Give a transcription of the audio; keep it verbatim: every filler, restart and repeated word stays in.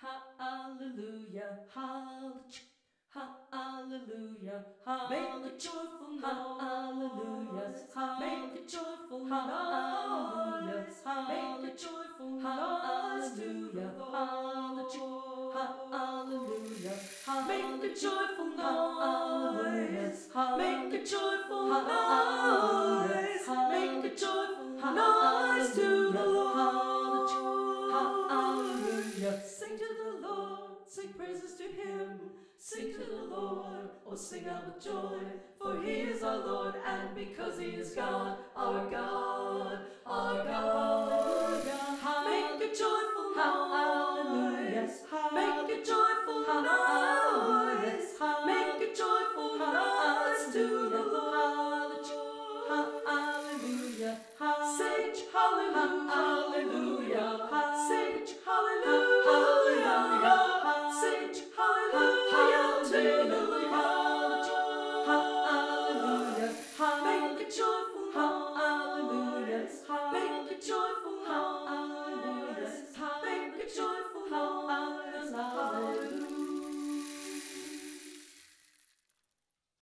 Hallelujah, hallelujah, hallelujah, hallelujah. Make a joyful noise, hallelujah. Make a joyful noise, hallelujah. Make a joyful noise to the Lord, hallelujah. Make a joyful noise, make a joyful noise, make a joyful noise to the Lord, hallelujah. Sing to the Lord, sing praises to Him. Sing to the Lord, oh sing out with joy, for He is our Lord, and because He is God, our God, our God. Hallelujah. Make a joyful noise, make a joyful noise, make a joyful noise to the Lord. Hallelujah, hallelujah, hallelujah.